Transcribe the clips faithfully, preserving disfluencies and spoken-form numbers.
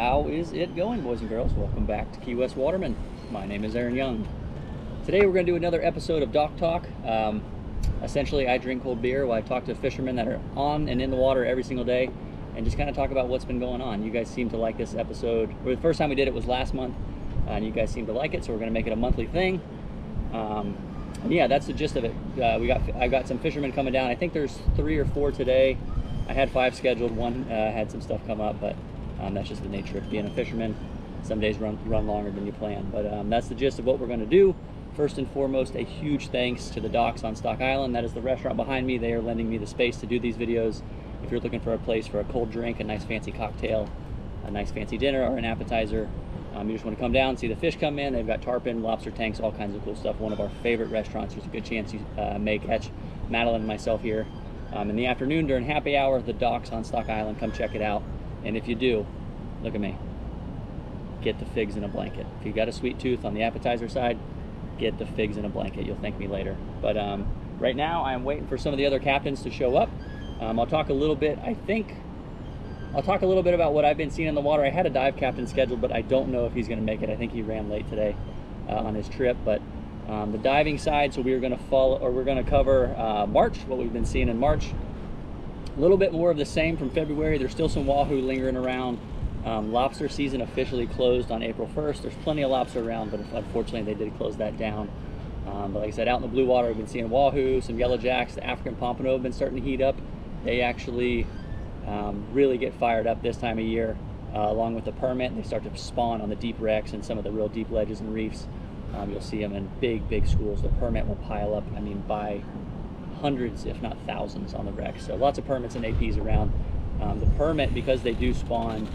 How is it going, boys and girls? Welcome back to Key West Waterman. My name is Aaron Young. Today we're going to do another episode of Dock Talk. Um, essentially, I drink cold beer while I talk to fishermen that are on and in the water every single day and just kind of talk about what's been going on. You guys seem to like this episode. Well, the first time we did it was last month, uh, and you guys seem to like it, so we're going to make it a monthly thing. Um, and yeah, that's the gist of it. Uh, we got I've got some fishermen coming down. I think there's three or four today. I had five scheduled. One uh, had some stuff come up, but um, that's just the nature of being a fisherman. Some days run run longer than you plan, but um, that's the gist of what we're going to do. First and foremost, a huge thanks to the Docks on Stock Island. That is the restaurant behind me. They are lending me the space to do these videos. If you're looking for a place for a cold drink, a nice fancy cocktail, a nice fancy dinner, or an appetizer, um, you just want to come down and see the fish come in. They've got tarpon, lobster tanks, all kinds of cool stuff. One of our favorite restaurants. There's a good chance you uh, may catch Madeleine and myself here um, in the afternoon during happy hour. The Docks on Stock Island. Come check it out. And if you do, look at me. Get the figs in a blanket. If you got a sweet tooth on the appetizer side, get the figs in a blanket. You'll thank me later. But um, right now I'm waiting for some of the other captains to show up. Um, I'll talk a little bit, I think, I'll talk a little bit about what I've been seeing in the water. I had a dive captain scheduled, but I don't know if he's gonna make it. I think he ran late today uh, on his trip, but um, the diving side, so we are gonna follow, or we're gonna cover uh, March, what we've been seeing in March. A little bit more of the same from February. There's still some wahoo lingering around. Um, lobster season officially closed on April first. There's plenty of lobster around, but unfortunately they did close that down. Um, but like I said, out in the blue water, we've been seeing wahoo, some yellow jacks. The African pompano have been starting to heat up. They actually um, really get fired up this time of year. Uh, along with the permit, they start to spawn on the deep wrecks and some of the real deep ledges and reefs. Um, you'll see them in big, big schools. The permit will pile up, I mean, by hundreds, if not thousands, on the wrecks. So lots of permits and A Ps around. Um, the permit, because they do spawn,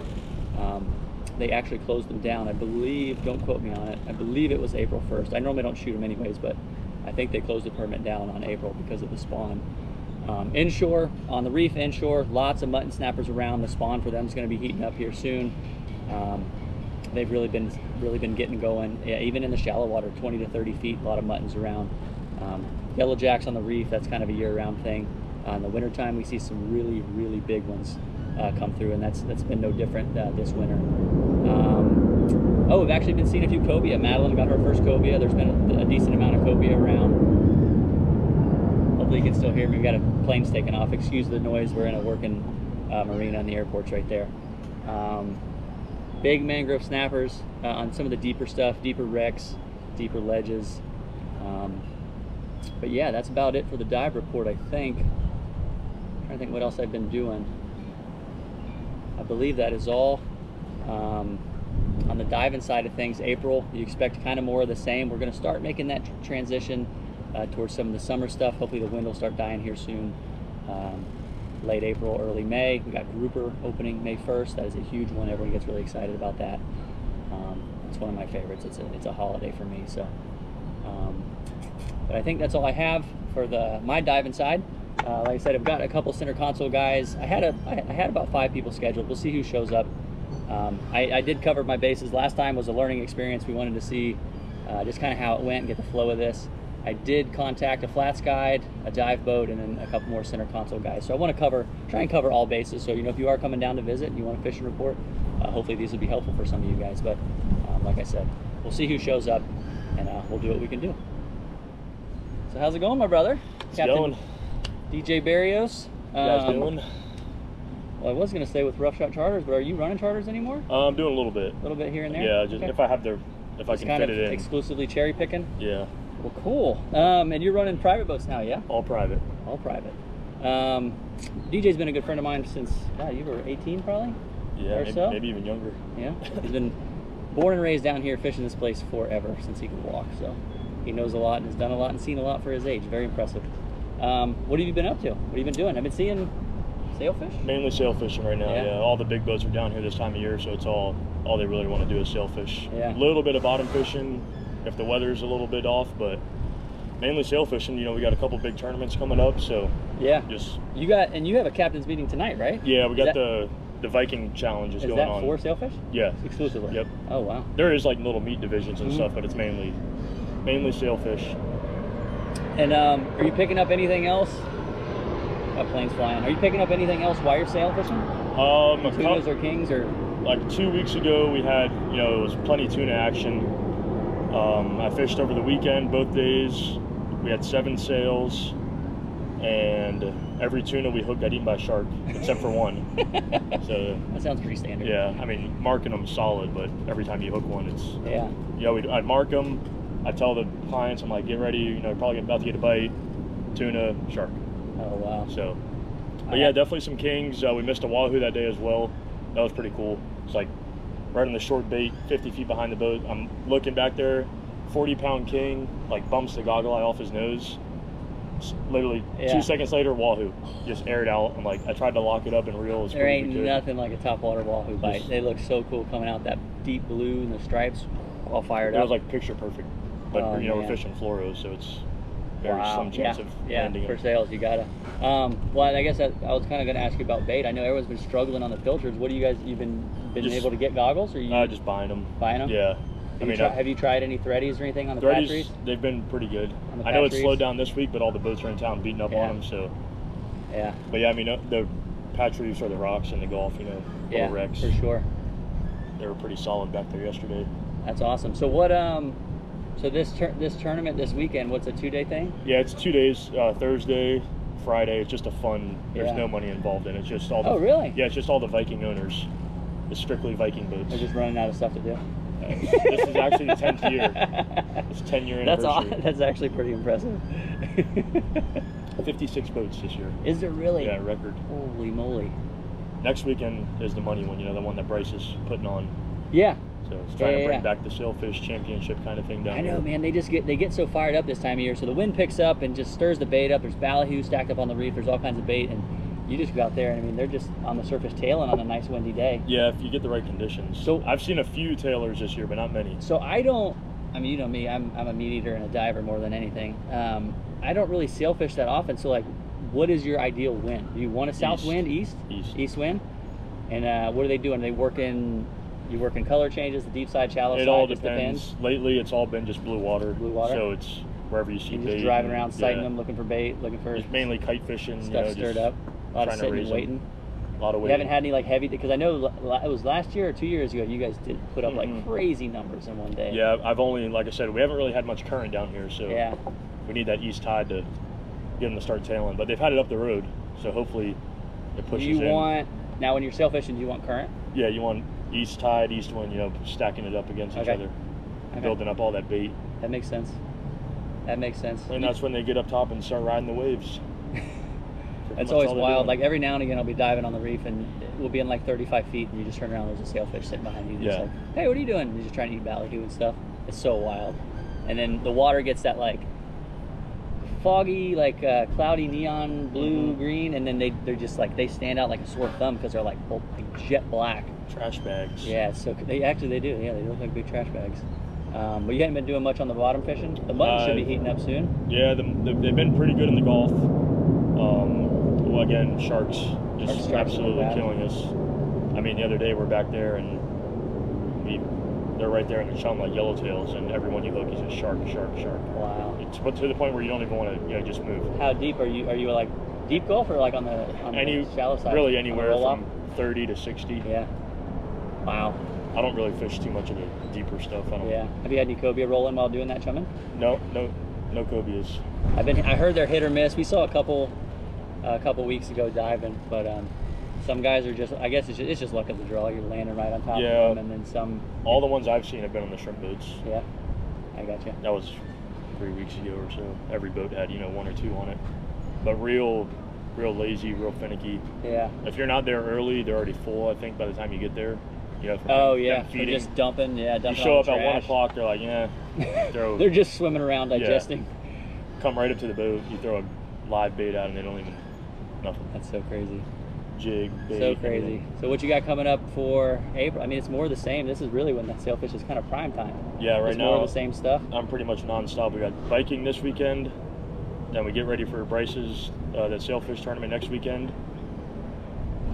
Um, they actually closed them down, I believe. Don't quote me on it. I believe it was April first. I normally don't shoot them anyways, but I think they closed the permit down on April because of the spawn. Um, inshore, on the reef inshore, lots of mutton snappers around. The spawn for them is going to be heating up here soon. Um, they've really been really been getting going. Yeah, even in the shallow water, twenty to thirty feet, a lot of muttons around. Um, yellow jacks on the reef, that's kind of a year-round thing. Uh, in the wintertime, we see some really, really big ones Uh, come through, and that's that's been no different uh, this winter. Um, oh, we've actually been seeing a few cobia. Madeleine got her first cobia. There's been a, a decent amount of cobia around. Hopefully you can still hear me. We've got a plane's taking off. Excuse the noise. We're in a working uh, marina in the airport's right there. Um, big mangrove snappers uh, on some of the deeper stuff, deeper wrecks, deeper ledges. Um, but yeah, that's about it for the dive report, I think. I'm trying to think what else I've been doing. I believe that is all. Um, on the diving side of things, April, you expect kind of more of the same. We're going to start making that tr transition uh, towards some of the summer stuff. Hopefully the wind will start dying here soon. Um, late April, early May. We got grouper opening May first. That is a huge one. Everyone gets really excited about that. Um, it's one of my favorites. It's a, it's a holiday for me. So, um, but I think that's all I have for the my diving side. Uh, like I said, I've got a couple center console guys. I had a, I had about five people scheduled. We'll see who shows up. Um, I, I did cover my bases. Last time was a learning experience. We wanted to see uh, just kind of how it went and get the flow of this. I did contact a flats guide, a dive boat, and then a couple more center console guys. So I want to cover, try and cover all bases. So, you know, if you are coming down to visit and you want to fish and report, uh, hopefully these will be helpful for some of you guys. But um, like I said, we'll see who shows up, and uh, we'll do what we can do. So how's it going, my brother? It's going. D J Barrios. Um, you guys doing? Well, I was going to say with Rough Shot Charters, but are you running charters anymore? Uh, I'm doing a little bit. A little bit here and there? Yeah, just okay. if I have their, if just I can kind fit of it in. Exclusively cherry picking? Yeah. Well, cool. Um, and you're running private boats now, yeah? All private. All private. Um, D J's been a good friend of mine since, God, you were eighteen probably? Yeah, maybe, so. maybe even younger. Yeah. He's been born and raised down here fishing this place forever since he could walk, so he knows a lot and has done a lot and seen a lot for his age. Very impressive. Um, what have you been up to? What have you been doing? I've been seeing sailfish? Mainly sailfishing right now, yeah. yeah. All the big boats are down here this time of year, so it's all all they really want to do is sailfish. A yeah. little bit of bottom fishing if the weather's a little bit off, but mainly sailfishing. You know, we got a couple big tournaments coming up, so yeah. Just you got and you have a captain's meeting tonight, right? Yeah, we got that, the the Viking challenges is going on. Is that for sailfish? Yeah, exclusively. Yep. Oh wow. There is like little meat divisions and mm-hmm. stuff, but it's mainly mainly sailfish. And um, are you picking up anything else? A plane's flying. Are you picking up anything else while you're sail fishing? Um, Tunas or kings or like two weeks ago, we had, you know, it was plenty of tuna action. Um, I fished over the weekend, both days. We had seven sails, and every tuna we hooked got eaten by a shark, except for one. So that sounds pretty standard. Yeah, I mean, marking them solid, but every time you hook one, it's yeah. Yeah, we'd, I'd mark them. I tell the clients, I'm like, get ready, you know, probably about to get a bite, tuna, shark. Oh wow. So, but yeah, definitely some kings. Uh, we missed a wahoo that day as well. That was pretty cool. It's like right on the short bait, fifty feet behind the boat. I'm looking back there, forty pound king, like bumps the goggle eye off his nose. It's literally yeah. two seconds later, wahoo. Just aired out. I'm like, I tried to lock it up and reel as quick as I could. There ain't nothing like a topwater wahoo bite. Just, they look so cool coming out, that deep blue and the stripes all fired up. It was like picture perfect. But oh, you know, man. We're fishing fluoros, so it's very wow. slim chance yeah. of yeah. landing it. For sales, you gotta. Um, well, I guess I, I was kind of going to ask you about bait. I know everyone's been struggling on the filters. What do you guys, you've been been just, able to get goggles? Or you uh, just buying them? Buying them? Yeah. Have, I mean, you, try, I, have you tried any threadies or anything on the threadies? Patries? They've been pretty good. I know it's slowed down this week, but all the boats are in town beating up yeah. on them. So. Yeah. But yeah, I mean, the patch reefs are the rocks in the Gulf. You know, yeah, wrecks. For sure. They were pretty solid back there yesterday. That's awesome. So what? Um, So this tur this tournament this weekend, what's a two-day thing? Yeah, it's two days, uh, Thursday, Friday. It's just a fun, there's yeah. no money involved in it. It's just all the, oh, really? Yeah, it's just all the Viking owners. It's strictly Viking boats. They're just running out of stuff to do. Uh, this is actually the tenth year. It's ten year anniversary. That's, awesome. That's actually pretty impressive. fifty-six boats this year. Is there really? Yeah, record. Holy moly. Next weekend is the money one, you know, the one that Bryce is putting on. Yeah. So it's trying yeah, to bring yeah. back the sailfish championship kind of thing down I know, here. Man. They just get they get so fired up this time of year. So the wind picks up and just stirs the bait up. There's ballyhoo stacked up on the reef. There's all kinds of bait, and you just go out there, and I mean, they're just on the surface tailing on a nice windy day. Yeah, if you get the right conditions. So I've seen a few tailers this year, but not many. So I don't. I mean, you know me. I'm I'm a meat eater and a diver more than anything. Um, I don't really sailfish that often. So like, what is your ideal wind? Do you want a south east. wind, east, east, east wind? And uh, what are they doing? Are they working? You work in color changes, the deep side, shallow it side. It all depends. depends. Lately, it's all been just blue water. Blue water. So it's wherever you see You're bait. Just driving around, sighting yeah. them, looking for bait, looking for. It's mainly kite fishing. Stuff you know, stirred up. A lot of sitting and waiting. Them. A lot of waiting. You haven't had any like heavy because I know it was last year or two years ago. You guys did put up like mm-hmm. crazy numbers in one day. Yeah, I've only like I said, we haven't really had much current down here, so yeah. we need that east tide to get them to start tailing. But they've had it up the road, so hopefully it pushes. You in. want now when you're sail fishing, do you want current? Yeah, you want. East tide, east wind, you know, stacking it up against each okay. other, okay. building up all that bait. That makes sense. That makes sense. And that's when they get up top and start riding the waves. That's always wild. Like every now and again, I'll be diving on the reef and we'll be in like thirty-five feet and you just turn around and there's a sailfish sitting behind you. And yeah. It's like, hey, what are you doing? And you're just trying to eat ballyhoo and stuff. It's so wild. And then the water gets that like foggy, like uh, cloudy neon blue, mm-hmm. green, and then they, they're just like, they stand out like a sore thumb because they're like, oh, like jet black. Trash bags. Yeah, so they actually they do. Yeah, they look like big trash bags. Um, but you haven't been doing much on the bottom fishing. The mutton uh, should be heating up soon. Yeah, the, the, they've been pretty good in the Gulf. Um, well, again, sharks just sharks absolutely killing us. I mean, the other day we're back there and we, they're right there and they're showing like yellowtails, and everyone you look is just shark, shark, shark. Wow. It's to the point where you don't even want to, you know, just move. How deep are you? Are you like deep Gulf or like on the on the Any, shallow side? Really anywhere from thirty to sixty. Yeah. Wow. I don't really fish too much of the deeper stuff. I don't yeah. Have you had any cobia rolling while doing that chumming? No, no, no cobias. I've been. I heard they're hit or miss. We saw a couple, uh, a couple weeks ago diving, but um, some guys are just. I guess it's just, it's just luck of the draw. You're landing right on top yeah. of them, and then some. All the ones I've seen have been on the shrimp boats. Yeah, I got you. That was three weeks ago or so. Every boat had you know one or two on it, but real, real lazy, real finicky. Yeah. If you're not there early, they're already full. I think by the time you get there. You know, oh yeah, feeding. Just dumping. Yeah, dumping. You show up trash. At one o'clock, they're like, yeah, throw. They're just swimming around digesting. Yeah. Come right up to the boat. You throw a live bait out, and they don't even nothing. That's so crazy. Jig, bait, so crazy. Everything. So what you got coming up for April? I mean, it's more of the same. This is really when that sailfish is kind of prime time. Yeah, right it's now. More of the same stuff. I'm pretty much nonstop. We got Viking this weekend. Then we get ready for Bryce's uh, that sailfish tournament next weekend.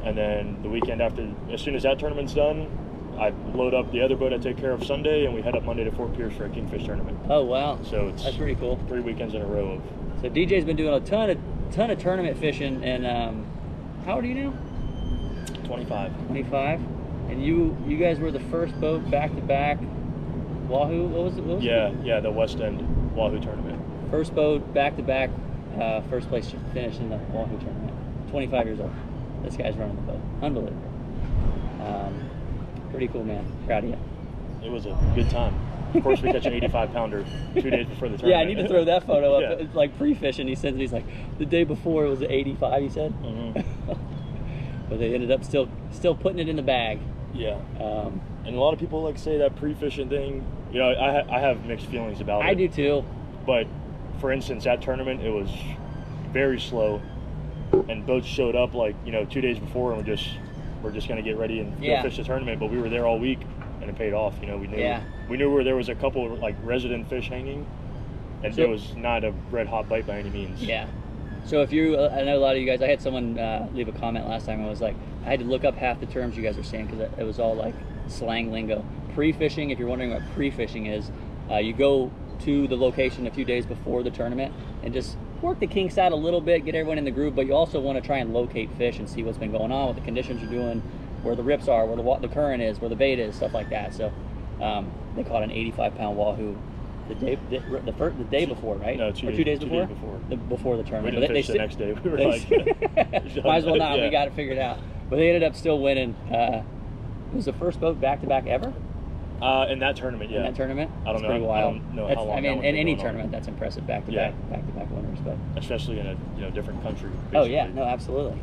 And then the weekend after, as soon as that tournament's done, I load up the other boat I take care of Sunday, and we head up Monday to Fort Pierce for a kingfish tournament. Oh wow! So it's that's pretty cool. Three weekends in a row of. So D J's been doing a ton of ton of tournament fishing, and um, how old are you now? Twenty-five. Twenty-five. And you you guys were the first boat back to back Wahoo. What was it? What was yeah, it? yeah, the West End Wahoo tournament. First boat back to back, uh, first place finish in the Wahoo tournament. twenty-five years old. This guy's running the boat. Unbelievable. Um, pretty cool, man. Proud of you. It was a good time. Of course, we catch an eighty-five pounder two days before the tournament. Yeah, I need to throw that photo up. Yeah. It's like pre-fishing. He sends me, he's like, the day before it was eighty-five, he said. Mm-hmm. But they ended up still still putting it in the bag. Yeah. Um, and a lot of people like say that pre-fishing thing, you know, I, ha I have mixed feelings about it. I do too. But for instance, that tournament, it was very slow. And boats showed up like, you know, two days before, and we're just, we're just going to get ready and yeah. go fish the tournament. But we were there all week, and it paid off. You know, we knew yeah. we knew where there was a couple of, like, resident fish hanging, and so, it was not a red hot bite by any means. Yeah. So if you, uh, I know a lot of you guys, I had someone uh, leave a comment last time. I was like, I had to look up half the terms you guys were saying, because it was all like slang lingo. Pre-fishing, if you're wondering what pre-fishing is, uh, you go to the location a few days before the tournament and just work the kinks out a little bit, get everyone in the groove, but you also want to try and locate fish and see what's been going on, what the conditions are doing, where the rips are, where the, the current is, where the bait is, stuff like that. So um, they caught an eighty-five pound wahoo the day the, the, first, the day before, right? No, two, or two days, two before? days before. The, before the tournament. We didn't fish the next day. We were they, like, might as well not. Yeah. We got it figured out. But they ended up still winning. Uh, it was the first boat back to back ever. Uh, in that tournament, yeah. In that tournament? I don't that's know. Pretty wild. I don't know that's, how long I mean, in any tournament, on. That's impressive back to yeah. back, back to back winners, but especially in a you know different country. Basically. Oh yeah, no, absolutely.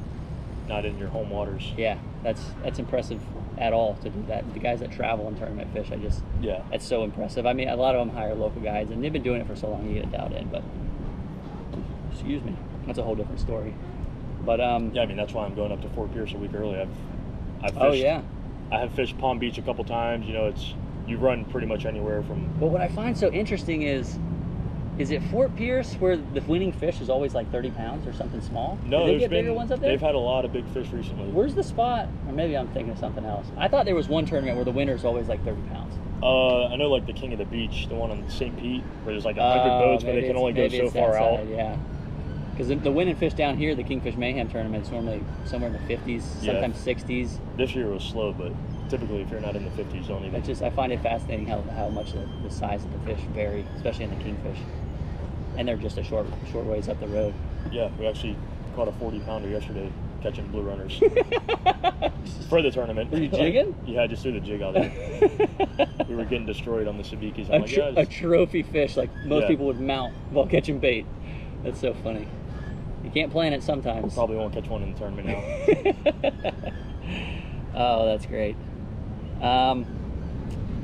Not in your home waters. Yeah, that's that's impressive at all to do that. The guys that travel and tournament fish, I just yeah, that's so impressive. I mean, a lot of them hire local guides, and they've been doing it for so long. You get dialed in, but excuse me, that's a whole different story. But um, yeah, I mean that's why I'm going up to Fort Pierce a week early. I've I've fished, oh yeah, I have fished Palm Beach a couple times. You know, it's you run pretty much anywhere from. But what I find so interesting is, is it Fort Pierce where the winning fish is always like thirty pounds or something small? No, they get been, bigger ones up there? They've had a lot of big fish recently. Where's the spot? Or maybe I'm thinking of something else. I thought there was one tournament where the winner is always like thirty pounds. Uh, I know like the King of the Beach, the one on Saint Pete, where there's like one hundred uh, boats, but they can only go so far outside, out. Yeah. Because the, the winning fish down here, the Kingfish Mayhem tournament, is normally somewhere in the fifties, sometimes yeah. sixties. This year was slow, but typically if you're not in the fifties, don't even. It's just, I find it fascinating how, how much the, the size of the fish vary, especially in the kingfish. And they're just a short short ways up the road. Yeah, we actually caught a forty pounder yesterday catching blue runners for the tournament. Were you jigging? Yeah, I just threw the jig out there. We were getting destroyed on the sabikis. I'm a, like, tr yeah, just... a trophy fish, like most yeah. people would mount while catching bait. That's so funny. You can't plan it sometimes. Probably won't catch one in the tournament now. Oh, that's great. Um,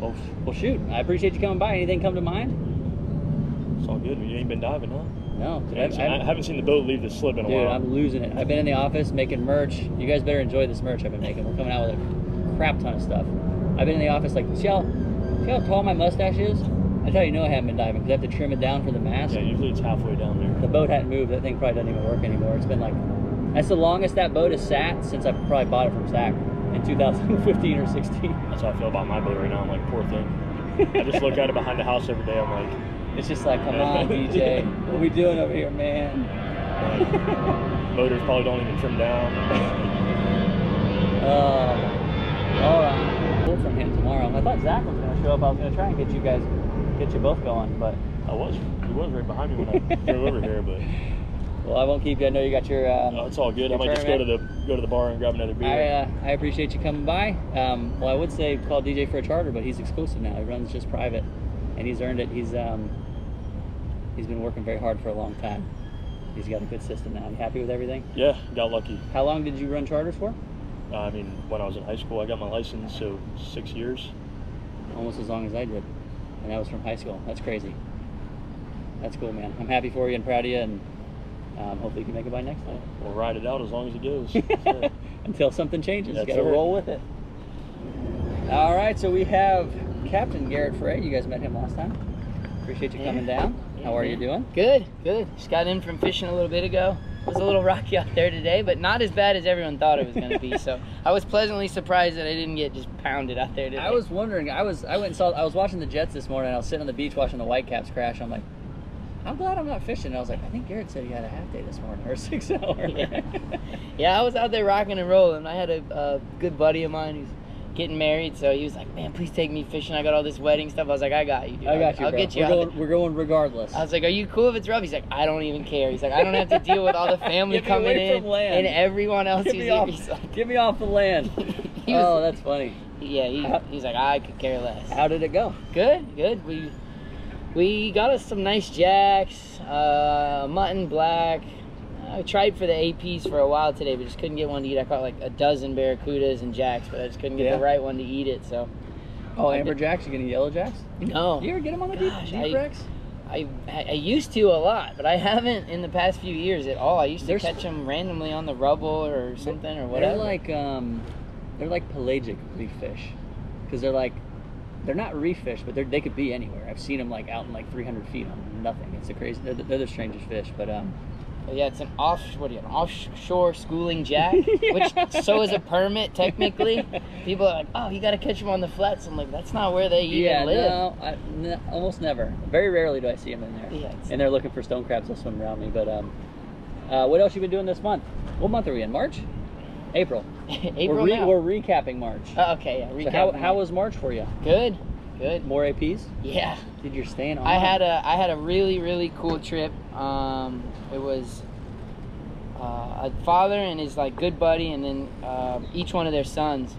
well, well, shoot. I appreciate you coming by. Anything come to mind? It's all good. You ain't been diving, huh? No. Dude, I, I, I haven't seen the boat leave the slip in a dude, while. I'm losing it. I've been in the office making merch. You guys better enjoy this merch I've been making. We're coming out with a crap ton of stuff. I've been in the office like, see how, see how tall my mustache is? That's how you know I haven't been diving, because I have to trim it down for the mast. Yeah, usually it's halfway down there. The boat hadn't moved. That thing probably doesn't even work anymore. It's been like, that's the longest that boat has sat since I probably bought it from Zach in two thousand fifteen or sixteen. That's how I feel about my boat right now. I'm like, poor thing. I just look at it behind the house every day. I'm like, it's just like, come on, D J. Yeah. What are we doing over here, man? Like, motors probably don't even trim down. uh, all right. We'll from him tomorrow. I thought Zach was going to show up. I was going to try and get you guys, get you both going, but I was. He was right behind me when I drove over here, but. Well, I won't keep you. I know you got your. Um, no, it's all good. I might just go to the go to the bar and grab another beer. I, uh, I appreciate you coming by. Um, well, I would say call D J for a charter, but he's exclusive now. He runs just private, and he's earned it. He's um, he's been working very hard for a long time. He's got a good system now. Are you happy with everything? Yeah, got lucky. How long did you run charters for? Uh, I mean, when I was in high school, I got my license, so six years. Almost as long as I did, and that was from high school. That's crazy. That's cool, man. I'm happy for you and proud of you, and. Um, hopefully you can make it by next time. We'll ride it out as long as it goes. It. Until something changes. That's you got to roll with it. All right, so we have Captain Garrett Frey. You guys met him last time. Appreciate you yeah. coming down. Yeah. How are you doing? Good, good. Just got in from fishing a little bit ago. It was a little rocky out there today, but not as bad as everyone thought it was going to be. So I was pleasantly surprised that I didn't get just pounded out there today. I was wondering. I was. I went and saw. I was watching the Jets this morning. I was sitting on the beach watching the Whitecaps crash. I'm like, I'm glad I'm not fishing. And I was like, I think Garrett said he had a half day this morning, or a six hour. Yeah. Yeah, I was out there rocking and rolling. I had a, a good buddy of mine who's getting married, so he was like, man, please take me fishing. I got all this wedding stuff. I was like, I got you, dude. I got you, I'll bro. get you. We're going, we're going regardless. I was like, are you cool if it's rough? He's like, I don't even care. He's like, I don't have to deal with all the family coming in and everyone else. Get me, off, he's like, get me off the land. was, oh, that's funny. Yeah, he, he's like, I could care less. How did it go? Good, good. We we got us some nice jacks, uh, mutton black. I tried for the A Ps for a while today, but just couldn't get one to eat. I caught like a dozen barracudas and jacks, but I just couldn't get yeah. the right one to eat it. So, oh, I amber did... jacks? You getting yellow jacks? No. You ever get them on the Gosh, deep, deep I, wrecks? I, I used to a lot, but I haven't in the past few years at all. I used to There's... catch them randomly on the rubble or something or whatever. They're like um, they're like pelagic reef fish, because they're like they're not reef fish, but they could be anywhere. I've seen them like out in like three hundred feet on nothing. It's a crazy. They're, they're the strangest fish, but um. Yeah, it's an off. What do you? An offshore schooling jack, yeah. which so is a permit technically. People are like, "Oh, you got to catch them on the flats." I'm like, "That's not where they even yeah, live." No, I, no, almost never. Very rarely do I see them in there. Yeah, and they're looking for stone crabs that swim around me. But um, uh, what else you been doing this month? What month are we in? March, April. April. We're, re now. we're recapping March. Oh, okay, yeah. Recapping. So how, how was March for you? Good. Good. More A Ps? Yeah. Did you stay in Omaha? I had a I had a really really cool trip. Um, it was uh, a father and his like good buddy, and then uh, each one of their sons.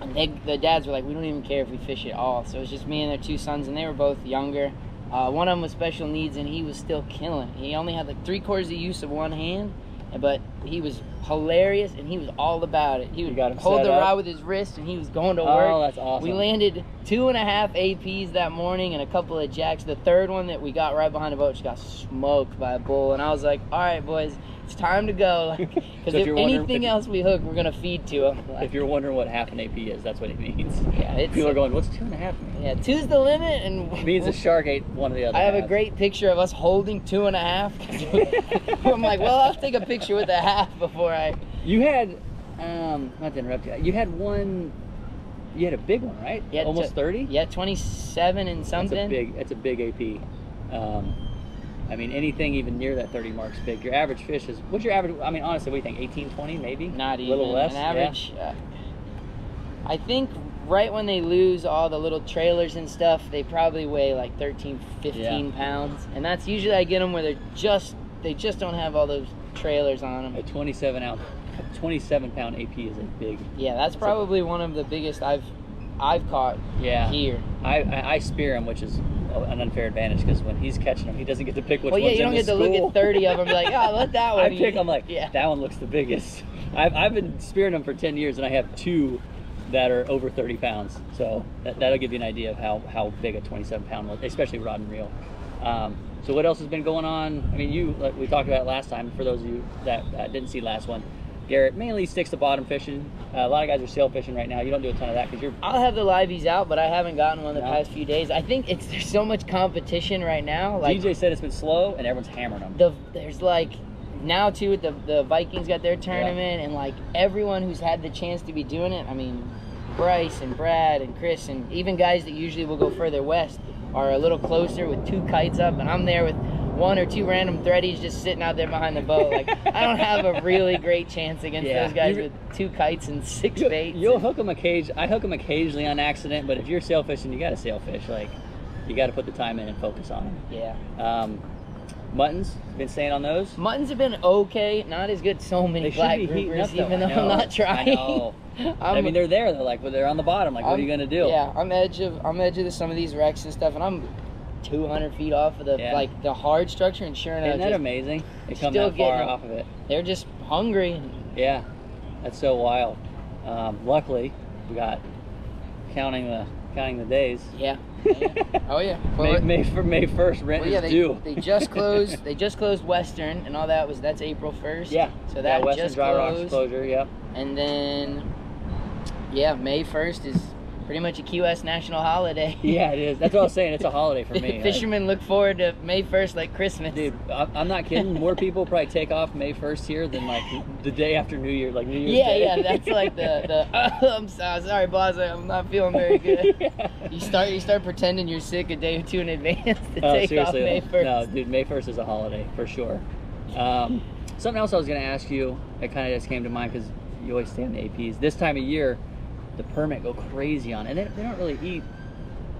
And they, the dads were like, we don't even care if we fish at all. So it was just me and their two sons, and they were both younger. Uh, one of them was special needs, and he was still killing. He only had like three quarters of the use of one hand, but he was hilarious, and he was all about it. He would got him hold the rod with his wrist, and he was going to work. Oh, that's awesome. We landed two and a half A Ps that morning and a couple of jacks. The third one that we got right behind the boat just got smoked by a bull, and I was like, all right, boys, it's time to go. Because like, so if, if anything if, else we hook, we're going to feed to him. Like, if you're wondering what half an A P is, that's what it means. Yeah, it's, people are going, what's two and a half? Man? Yeah, two's the limit. And it means a shark ate one of the other. I have halves. a great picture of us holding two and a half. I'm like, well, I'll take a picture with a half before I... You had, um, not to interrupt you, you had one... You had a big one, right? Yeah, almost thirty. Yeah, twenty-seven and something. That's a big. That's a big A P. Um, I mean, anything even near that thirty mark's big. Your average fish is. What's your average? I mean, honestly, what do you think? eighteen, twenty, maybe. Not even. A little less. An average. Yeah. Uh, I think right when they lose all the little trailers and stuff, they probably weigh like thirteen, fifteen yeah. pounds, and that's usually I get them where they're just they just don't have all those trailers on them. A twenty-seven ounce. twenty-seven pound A P is a big. Yeah, that's probably one of the biggest I've I've caught yeah. here. I, I, I spear him, which is an unfair advantage because when he's catching them, he doesn't get to pick which well, yeah, one's in the school. Well, yeah, you don't get to look at thirty of them like, oh, let that one I eat. pick, I'm like, yeah. that one looks the biggest. I've, I've been spearing them for ten years, and I have two that are over thirty pounds. So that, that'll give you an idea of how, how big a twenty-seven pound was, especially rod and reel. Um, so what else has been going on? I mean, you, like we talked about last time, for those of you that uh, didn't see last one, Garrett mainly sticks to bottom fishing. Uh, a lot of guys are sail fishing right now. You don't do a ton of that because you're... I'll have the liveys out, but I haven't gotten one the no. past few days. I think it's there's so much competition right now. Like, D J said it's been slow, and everyone's hammering them. The, there's like... Now, too, the, the Vikings got their tournament, yeah. and like everyone who's had the chance to be doing it, I mean, Bryce and Brad and Chris and even guys that usually will go further west are a little closer with two kites up, and I'm there with... one or two random threadies just sitting out there behind the boat. Like, I don't have a really great chance against yeah. those guys with two kites and six you'll, baits. You'll and... hook them occasionally. I hook them occasionally on accident, but if you're sail fishing, you got to sail fish. Like, you got to put the time in and focus on them. Yeah. Um, muttons, been staying on those? Muttons have been okay. Not as good. So many they black groupers, even though I'm not trying. I know. I'm, I mean, they're there. They're like, well, they're on the bottom. Like, I'm, what are you going to do? Yeah, I'm edge of, I'm edge of the, some of these wrecks and stuff, and I'm... two hundred feet off of the yeah. like the hard structure, and sure enough, isn't that just, amazing? They come that far off of it. They're just hungry. Yeah, that's so wild. Um, luckily, we got counting the counting the days. Yeah. yeah. Oh yeah. Well, May, May for May first rent well, yeah, is they, due. They just closed. They just closed Western, and all that was that's April first. Yeah. So that yeah, Western just Dry Rock's closure. Yep. And then, yeah, May first is. Pretty much a Key West national holiday. Yeah, it is. That's what I was saying. It's a holiday for me. Fishermen like, look forward to May first like Christmas. Dude, I'm not kidding. More people probably take off May first here than like the day after New Year, like New Year's yeah, Day. Yeah, yeah. That's like the, the oh, I'm sorry, boss. I'm not feeling very good. yeah. You start you start pretending you're sick a day or two in advance to oh, take seriously, off May first. No, dude, May first is a holiday for sure. Um, something else I was going to ask you that kind of just came to mind because you always stay on the A Ps. This time of year, the permit go crazy on, and they, they don't really eat.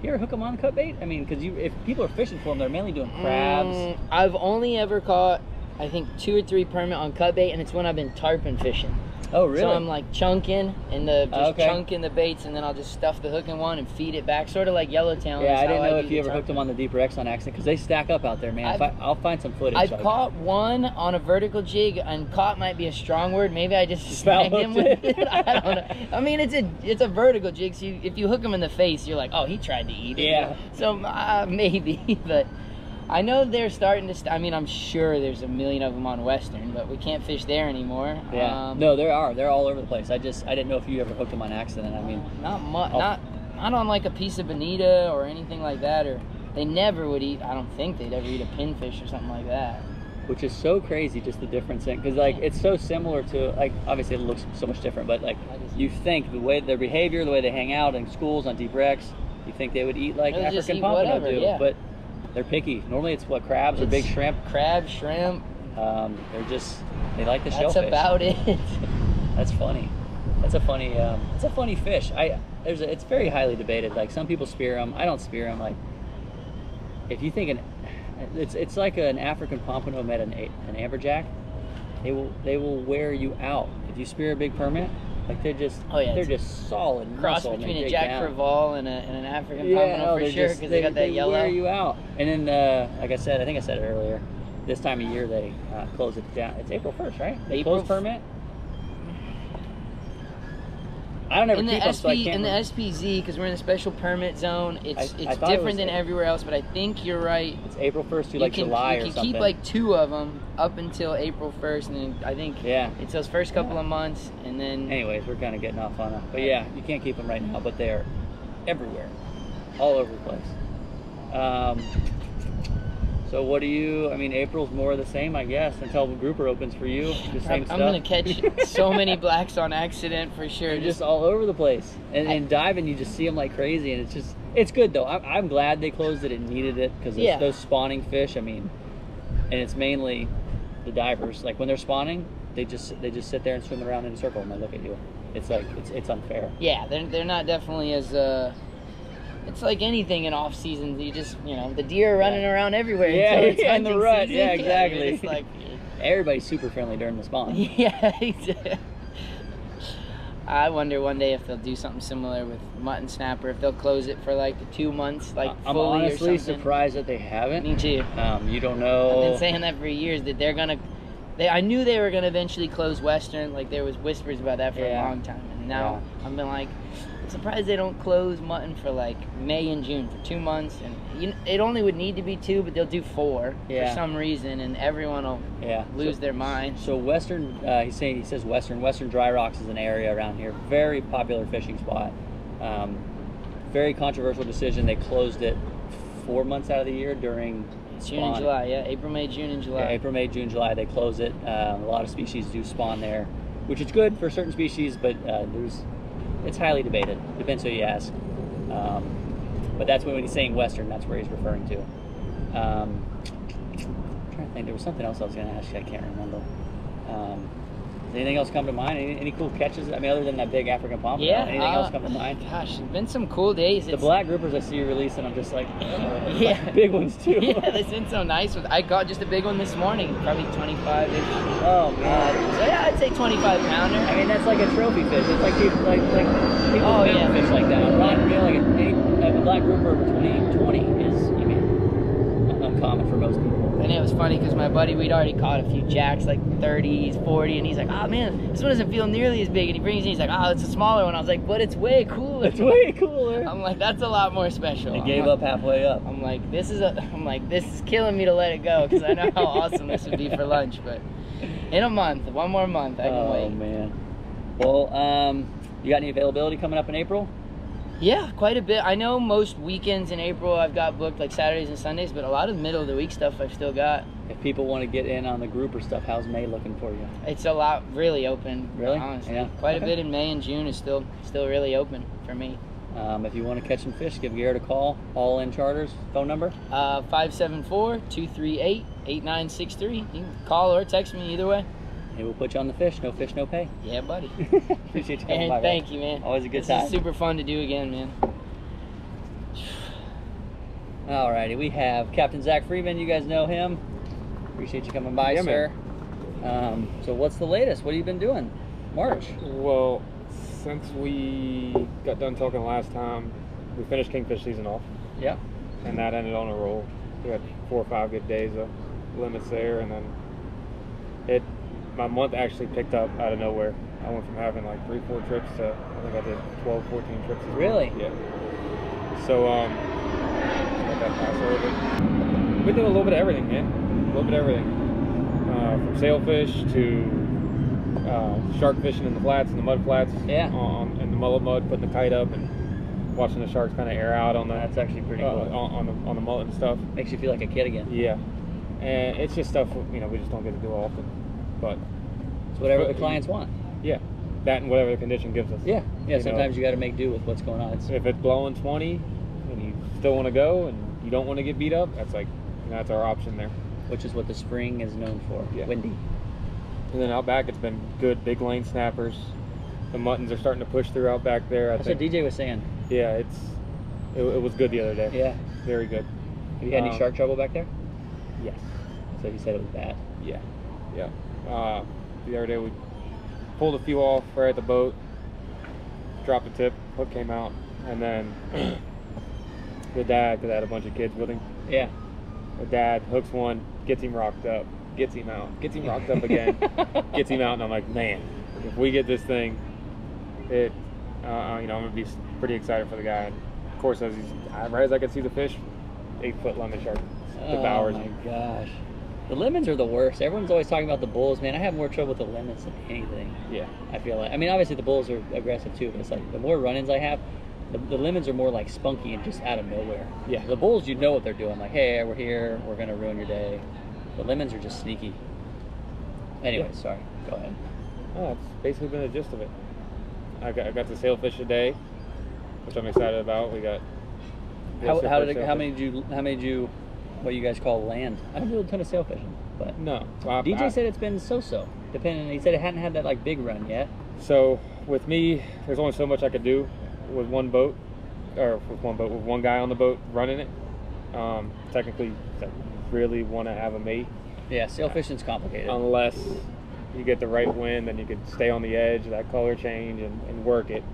You ever hook them on cut bait? I mean, because you, if people are fishing for them, they're mainly doing crabs. Mm, I've only ever caught, I think, two or three permit on cut bait, and it's when I've been tarpon fishing. Oh, really? So I'm like chunking and the just okay. chunking the baits, and then I'll just stuff the hook in one and feed it back, sort of like yellowtail. Yeah, I didn't know I if you ever tarpon. hooked them on the deeper X on accident, because they stack up out there, man. I, I'll find some footage. I've caught it. one on a vertical jig, and "caught" might be a strong word. Maybe I just snagged him with it. it. I don't know. I mean, it's a it's a vertical jig, so you, if you hook him in the face, you're like, oh, he tried to eat it. Yeah. So uh, maybe, but. I know they're starting to, st I mean, I'm sure there's a million of them on Western, but we can't fish there anymore. Yeah. Um, no, there are. They're all over the place. I just, I didn't know if you ever hooked them on accident. I mean. Not much. Not, not on like a piece of bonita or anything like that. Or they never would eat, I don't think they'd ever eat a pinfish or something like that. Which is so crazy, just the difference in, because like, it's so similar to, like, obviously it looks so much different, but like, you think the way their behavior, the way they hang out in schools on deep wrecks, you think they would eat like African pompano do, yeah. but. They're picky. Normally it's what, crabs it's or big shrimp? Crab, shrimp. Um, they're just, they like the shellfish. That's about it. That's funny. That's a funny, um, it's a funny fish. I, there's a, it's very highly debated. Like some people spear them. I don't spear them. Like if you think an, it's, it's like an African pompano met an, an amberjack. They will, they will wear you out. If you spear a big permit, like they're just, oh, yeah, they're just solid cross muscle. Between a Jack Preval and, and an African yeah, pompano no, for sure, because they, they got that they yellow. Wear you out. And then, uh, like I said, I think I said it earlier, this time of year they uh, close it down. It's April first, right? They April close permit. I don't ever in keep the them, S P, so I can't in the S P Z, because we're in a special permit zone. It's I, it's I different it than April. Everywhere else, but I think you're right. It's April first to like can, July or something. You can keep like two of them up until April first, and then I think yeah. it's those first couple yeah. of months, and then... Anyways, we're kind of getting off on them. But yeah, you can't keep them right now, but they're everywhere, all over the place. Um, so what do you... I mean, April's more of the same, I guess, until the grouper opens for you. The same I'm stuff. I'm going to catch so many blacks on accident for sure. Just, just all over the place. And, I, and diving, you just see them like crazy, and it's just... It's good, though. I'm, I'm glad they closed it and needed it, because yeah. those spawning fish, I mean... And it's mainly... the divers, like when they're spawning, they just they just sit there and swim around in a circle and they look at you. It's like it's it's unfair. Yeah, they're they're not definitely as uh it's like anything in off season. You just you know the deer are running yeah. around everywhere. Yeah, it's yeah in the rut. Season. Yeah, exactly. It's like everybody's super friendly during the spawn. Yeah. I wonder one day if they'll do something similar with mutton snapper. If they'll close it for like the two months, like I'm fully honestly or something. Surprised that they haven't. Me too. Um, you don't know. I've been saying that for years that they're gonna. They I knew they were gonna eventually close Western. Like there was whispers about that for yeah. a long time, and now yeah. I've been like I'm surprised they don't close mutton for like May and June for two months, and you, it only would need to be two, but they'll do four yeah. for some reason, and everyone will yeah. lose so, their mind. So Western, uh, he's saying he says Western. Western Dry Rocks is an area around here, very popular fishing spot. Um, very controversial decision. They closed it four months out of the year during June spawn. and July. Yeah, April, May, June, and July. Yeah, April, May, June, July. They close it. Um, a lot of species do spawn there, which is good for certain species, but uh, there's. It's highly debated. Depends who you ask. Um, but that's when he's saying Western, that's where he's referring to. Um, I'm trying to think. There was something else I was going to ask you. I can't remember. Um, does anything else come to mind? Any, any cool catches? I mean, other than that big African pompano. Yeah. Anything uh, else come to mind? Gosh, it's been some cool days. The it's... black groupers I see you releasing, I'm just like, uh, yeah. like big ones too. Yeah, they've been so nice. With, I caught just a big one this morning. Probably twenty-five-ish. Oh, God. Uh, so yeah, I'd say twenty-five pounder. I mean, that's like a trophy fish. It's like people, like, like people oh, yeah. fish like that. I'm not feeling like a, a, a black grouper over twenty, twenty is, I mean, uncommon for most people. And it was funny because my buddy, we'd already caught a few jacks, like thirties, forty, and he's like, oh man, this one doesn't feel nearly as big. And he brings it, and he's like, oh, it's a smaller one. I was like, but it's way cooler. It's way cooler. I'm like, that's a lot more special. It gave up halfway up. I'm like, this is a, I'm like, this is killing me to let it go because I know how awesome this would be for lunch. But in a month, one more month, I can oh, wait. Oh man. Well, um, you got any availability coming up in April? Yeah, quite a bit. I know most weekends in April I've got booked, like Saturdays and Sundays, but a lot of middle of the week stuff I've still got. If people want to get in on the grouper stuff, how's May looking for you? It's a lot really open. Really? Honestly. Yeah. Quite okay. a bit in May and June is still still really open for me. Um, if you want to catch some fish, give Garrett a call. All In Charters. Phone number? Uh, five seven four, two three eight, eight nine six three. You can call or text me either way. and we'll put you on the fish. No fish, no pay. Yeah, buddy. Appreciate you coming and by, thank man. you, man. Always a good this time. This is super fun to do again, man. Alrighty, we have Captain Zach Freeman. You guys know him. Appreciate you coming by, yeah, sir. Um, so what's the latest? What have you been doing? March. Well, since we got done talking last time, we finished kingfish season off. Yeah. And that ended on a roll. We had four or five good days of limits there, and then it my month actually picked up out of nowhere. I went from having like three, four trips to I think I did twelve, fourteen trips. As well. Really? Yeah. So um, I got past all of it. We did a little bit of everything, man. A little bit of everything, uh, from sailfish to uh, shark fishing in the flats and the mud flats. Yeah. Um, and the mullet mud, putting the kite up and watching the sharks kind of air out on the. That's actually pretty uh, cool. On, on the on the mullet and stuff. Makes you feel like a kid again. Yeah. And it's just stuff, you know, we just don't get to do often, but it's whatever but, the clients want. Yeah, that and whatever the condition gives us. Yeah, yeah. You sometimes know, you got to make do with what's going on. It's, if it's blowing twenty and you still want to go and you don't want to get beat up, that's like you know, that's our option there. Which is what the spring is known for. Yeah. Windy. And then out back, it's been good big lane snappers. The muttons are starting to push through out back there. I that's think. what D J was saying. Yeah, it's it, it was good the other day. Yeah, very good. Have you had um, any shark trouble back there? Yes. So you said it was bad? Yeah. Yeah. Uh, the other day we pulled a few off right at the boat, dropped the tip, hook came out, and then the dad, because I had a bunch of kids with him. Yeah. The dad hooks one, gets him rocked up, gets him out, gets him rocked up again, gets him out, and I'm like, man, if we get this thing, it, uh, you know, I'm going to be pretty excited for the guy. And of course, as he's, right as I could see the fish, eight foot lemon shark. Devours oh my them. gosh. The lemons are the worst. Everyone's always talking about the bulls, man. I have more trouble with the lemons than anything. Yeah. I feel like. I mean, obviously the bulls are aggressive too, but it's like the more run-ins I have, the, the lemons are more like spunky and just out of nowhere. Yeah. The bulls, you know what they're doing. Like, hey, we're here. We're going to ruin your day. The lemons are just sneaky. Anyway, yeah. sorry. Go ahead. Oh, that's basically been the gist of it. I got, I got the sailfish today, which I'm excited about. We got... How, how, did it, how many did you... How many did you what you guys call land. I don't do a ton of sail fishing, but no. I, D J I, said it's been so-so. Depending, he said it hadn't had that like big run yet. So with me, there's only so much I could do with one boat, or with one boat with one guy on the boat running it. Um, technically, I really want to have a mate. Yeah, sail fishing's complicated. Unless you get the right wind, then you could stay on the edge of that color change and, and work it.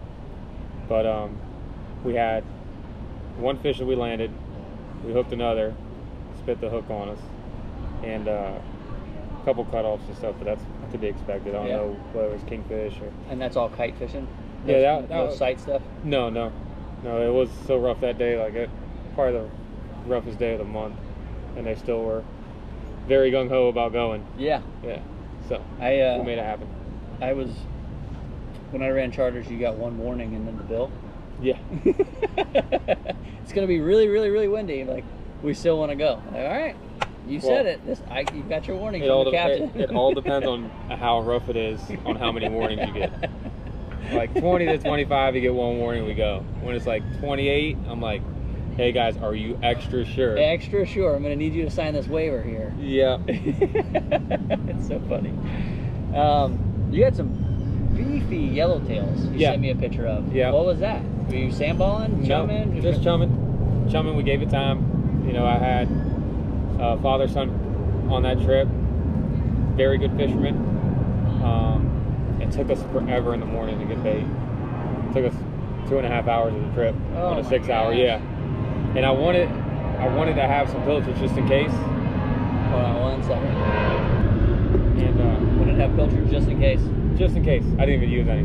But um, we had one fish that we landed. We hooked another. Spit the hook on us, and uh, a couple cutoffs and stuff, but that's to be expected. I don't yeah. know whether it's kingfish or. And that's all kite fishing. Those, yeah, that, that no was, sight stuff. No, no, no. It was so rough that day. Like it, probably the roughest day of the month, and they still were very gung ho about going. Yeah. Yeah. So I uh, we made it happen. I was when I ran charters. You got one warning and then the bill. Yeah. It's gonna be really, really, really windy. Like. We still want to go. Like, all right, you well, said it. This, I, you got your warning from the captain. It, it all depends on how rough it is, on how many warnings you get. Like twenty to twenty-five, you get one warning, we go. When it's like twenty-eight, I'm like, hey guys, are you extra sure? Extra sure. I'm gonna need you to sign this waiver here. Yeah. It's so funny. Um, you had some beefy yellowtails. You yeah. sent me a picture of. Yeah. What was that? Were you sandballing, chumming? No, just chumming. Chumming. We gave it time. You know, I had uh, father-son on that trip, very good fisherman. Um, it took us forever in the morning to get bait. It took us two and a half hours of the trip oh on a six-hour, yeah. And I wanted, I wanted to have some pilchards just in case. Hold on one second. And uh, wanted to have pilchards just in case. Just in case. I didn't even use any.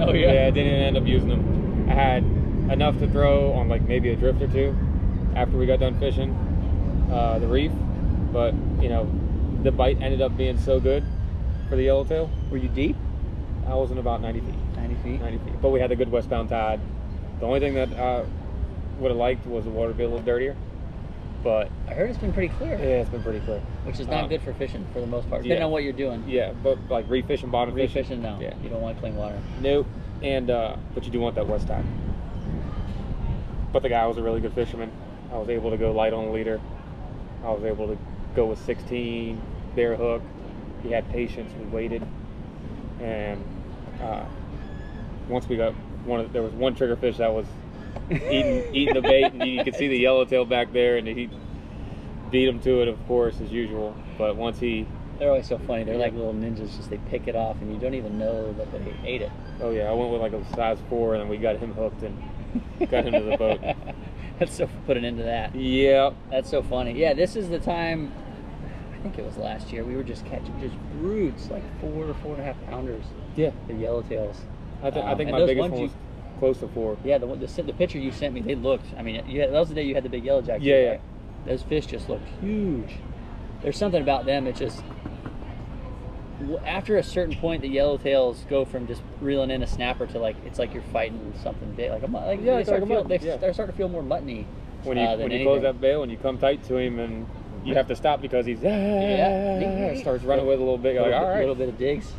Oh yeah. Yeah, I didn't even end up using them. I had enough to throw on like maybe a drift or two. After we got done fishing uh, the reef, but you know, the bite ended up being so good for the yellowtail. Were you deep? I was in about ninety feet. ninety feet? ninety feet, but we had the good westbound tide. The only thing that I would have liked was the water to be a little dirtier, but. I heard it's been pretty clear. Yeah, it's been pretty clear. Which is not um, good for fishing for the most part, depending yeah. on what you're doing. Yeah, but like reef fishing, bottom reef fishing. Fishing, no, yeah. you don't want clean water. Nope, and, uh, but you do want that west tide. But the guy was a really good fisherman. I was able to go light on the leader. I was able to go with sixteen, bare hook, we had patience, we waited, and uh, once we got one of, there was one triggerfish that was eating eating the bait, and you could see the yellowtail back there, and he beat him to it, of course, as usual. But once he, they're always so funny. They're like little ninjas. Just they pick it off, and you don't even know that they ate it. Oh yeah, I went with like a size four, and then we got him hooked and got him to the boat. That's so, put an end to that. Yeah. That's so funny. Yeah, this is the time. I think it was last year. We were just catching just broods, like four or four and a half pounders. Yeah. The yellowtails. I, th um, I think my biggest one was you, close to four. Yeah, the, the the picture you sent me, they looked. I mean, you had, that was the day you had the big yellow jacket. Yeah, right? Yeah. Those fish just looked huge. There's something about them. It just, after a certain point, the yellowtails go from just reeling in a snapper to like, it's like you're fighting something big. Like, a, like yeah, they, start like feel, they yeah. start to feel more muttony. When you, uh, when you close that bail and you come tight to him and you have to stop because he's, ah, yeah, starts running with a little bit. You're like, all right. A little bit of digs.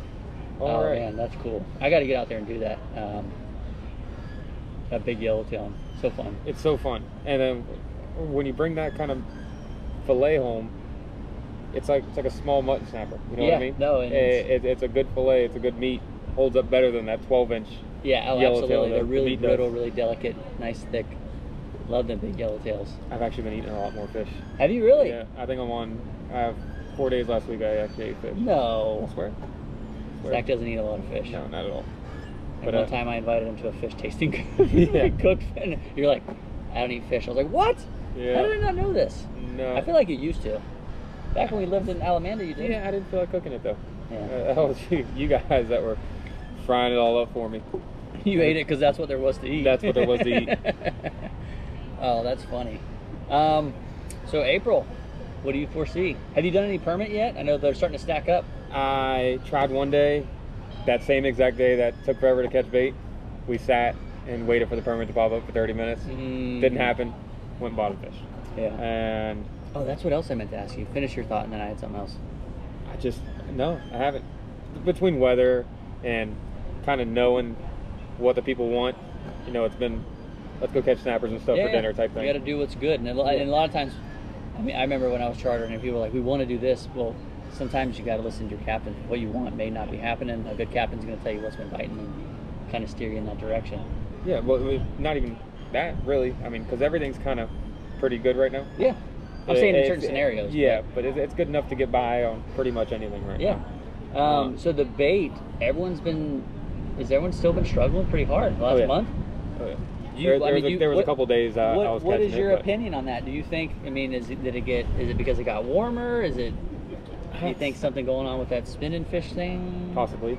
All oh, right. man, that's cool. I got to get out there and do that. Um, that big yellowtail. So fun. It's so fun. And then when you bring that kind of fillet home, It's like it's like a small mutton snapper. You know yeah, what I mean? No, it is. It, it, it's a good fillet. It's a good meat. Holds up better than that twelve inch. Yeah, oh, absolutely. They're really brittle, does. really delicate, nice, thick. Love them big yellowtails. I've actually been eating a lot more fish. Have you really? Yeah, I think I'm on. I have four days last week. I actually ate fish. No, I swear. I swear. Zach doesn't eat a lot of fish. No, not at all. But one uh, time I invited him to a fish tasting. Yeah, cooked. And you're like, I don't eat fish. I was like, what? Yeah. How did I not know this? No. I feel like you used to. Back when we lived in Alameda, you did. Yeah, I didn't feel like cooking it though. Yeah. Uh, that was you, you guys that were frying it all up for me. You ate it because that's what there was to eat. That's what there was to eat. Oh, that's funny. Um, so April, what do you foresee? Have you done any permit yet? I know they're starting to stack up. I tried one day, that same exact day that took forever to catch bait. We sat and waited for the permit to pop up for thirty minutes. Mm. Didn't happen. Went and bought a fish. Yeah. And. Oh, that's what else I meant to ask you. Finish your thought, and then I had something else. I just, no, I haven't. Between weather and kind of knowing what the people want, you know, it's been, let's go catch snappers and stuff yeah, for dinner type thing. You got to do what's good. And a, lot, and a lot of times, I mean, I remember when I was chartering, and people were like, we want to do this. Well, sometimes you got to listen to your captain. What you want may not be happening. A good captain's going to tell you what's been biting and kind of steer you in that direction. Yeah, well, not even that, really. I mean, because everything's kind of pretty good right now. Yeah. I'm saying in certain it's, scenarios. Yeah, but, but it's, it's good enough to get by on pretty much anything right yeah. now. Yeah. Um, um, so the bait, everyone's been, is everyone still been struggling pretty hard last oh yeah. month? Oh yeah. You, there, there, I mean, was, you, there was what, a couple days uh, what, I was catching What is your it, opinion on that? Do you think, I mean, is it, did it get, is it because it got warmer? Is it, do you think something going on with that spinning fish thing? Possibly.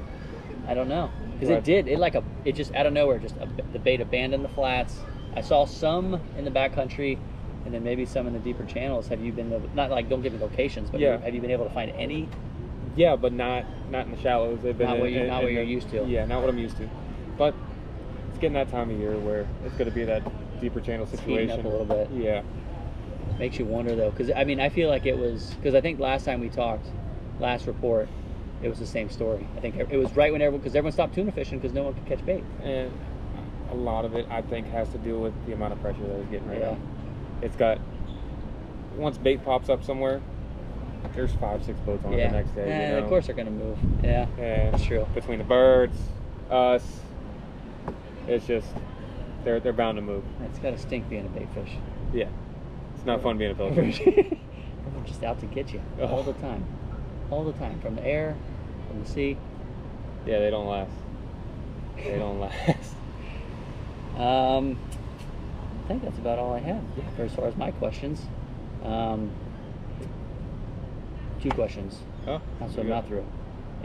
I don't know. Because it did, it like a, it just out of nowhere, just a, the bait abandoned the flats. I saw some in the backcountry. And then maybe some in the deeper channels. Have you been able, not like don't give me locations, but yeah. have you been able to find any? Yeah, but not not in the shallows. They've been not what, you, in, not in, what in you're the, used to. Yeah, not what I'm used to. But it's getting that time of year where it's going to be that deeper channel situation. It's heating up a little bit. Yeah, makes you wonder though, because I mean, I feel like it was because I think last time we talked, last report, it was the same story. I think it was right when everyone because everyone stopped tuna fishing because no one could catch bait. And a lot of it, I think, has to do with the amount of pressure that was getting right yeah. now. It's got, once bait pops up somewhere, there's five, six boats on yeah. it the next day. Yeah, you know? Of course they're going to move. Yeah, and that's true. Between the birds, us, it's just, they're they're bound to move. It's got to stink being a bait fish. Yeah. It's not fun being a bait fish. They're just out to get you oh. all the time. All the time. From the air, from the sea. Yeah, they don't last. They don't last. Um... I think that's about all I have yeah. as far as my questions. Um, two questions. Oh, so I'm not through.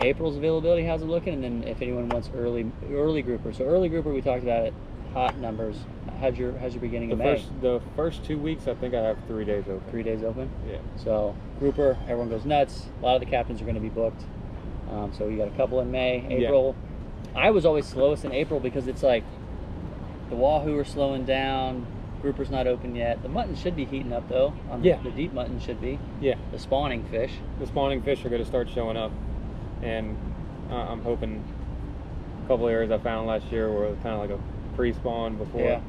April's availability, how's it looking? And then if anyone wants early early grouper. So early grouper, we talked about it. Hot numbers. How's your how's your beginning the of May? First, the first two weeks, I think I have three days open. Three days open. Yeah. So grouper, everyone goes nuts. A lot of the captains are going to be booked. Um, so we got a couple in May, April. Yeah. I was always slowest in April because it's like. The wahoo are slowing down. Grouper's not open yet. The mutton should be heating up though. On the, yeah. the deep mutton should be. Yeah. The spawning fish. The spawning fish are going to start showing up, and uh, I'm hoping a couple areas I found last year were kind of like a pre-spawn before. Yeah.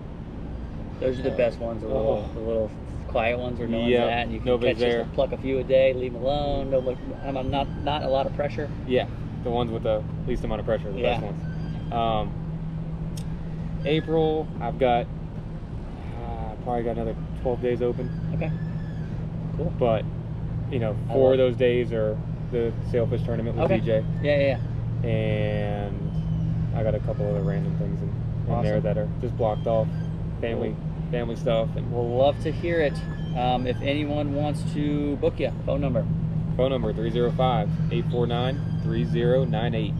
Those are the uh, best ones. The little, oh. the little quiet ones where no one's yep. at, and you can Nobody's catch there. Just pluck a few a day, leave them alone. No, I'm not not a lot of pressure. Yeah, the ones with the least amount of pressure are the yeah. best ones. Um, April, I've got uh, probably got another twelve days open. Okay, cool. But you know, four of those days are the sailfish tournament with okay. D J. Yeah, yeah. And I got a couple other random things in, in awesome. there that are just blocked off. Family. Cool. Family stuff, and we'll love to hear it. Um, if anyone wants to book you, phone number. Phone number three oh five, eight four nine, three oh nine eight.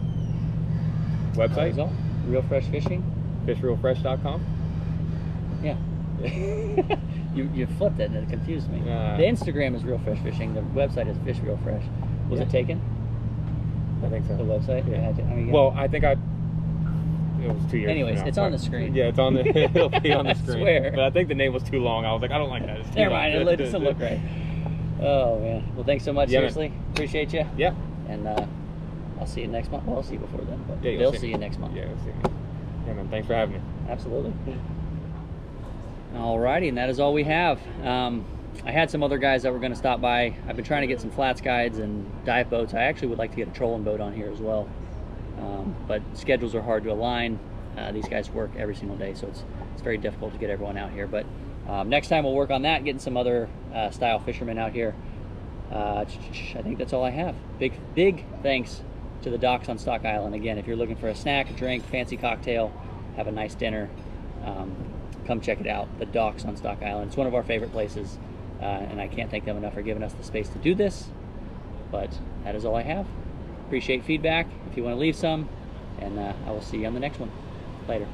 Website all, Real Fresh Fishing. fish real fresh dot com. Yeah. yeah. you you flipped it and it confused me. Uh, the Instagram is Real Fresh Fishing. The website is Fish Real Fresh. Was yeah. it taken? I think so. The website. Yeah. I mean, yeah. Well, I think I. It was two years Anyways, it's on the screen. Yeah, it's on the it'll be on the screen. I swear. But I think the name was too long. I was like, I don't like that. It's too Never long. mind, it doesn't look right. Oh man. Well, thanks so much, yeah, seriously. Man. Appreciate you. Yeah. And uh, I'll see you next month. Well, I'll see you before then. But yeah, they'll see, see you next month. Yeah, we'll see you. Yeah, man. Thanks for having me. Absolutely. Alrighty, and that is all we have. Um, I had some other guys that were going to stop by. I've been trying to get some flats guides and dive boats. I actually would like to get a trolling boat on here as well. Um, but schedules are hard to align. Uh, these guys work every single day, so it's it's very difficult to get everyone out here. But um, next time we'll work on that, getting some other uh, style fishermen out here. Uh, I think that's all I have. Big, big thanks to the docks on Stock Island. Again, if you're looking for a snack, a drink, fancy cocktail, have a nice dinner, um, come check it out. The docks on Stock Island. It's one of our favorite places, uh, and I can't thank them enough for giving us the space to do this. But that is all I have. Appreciate feedback if you want to leave some, and uh, I will see you on the next one. Later.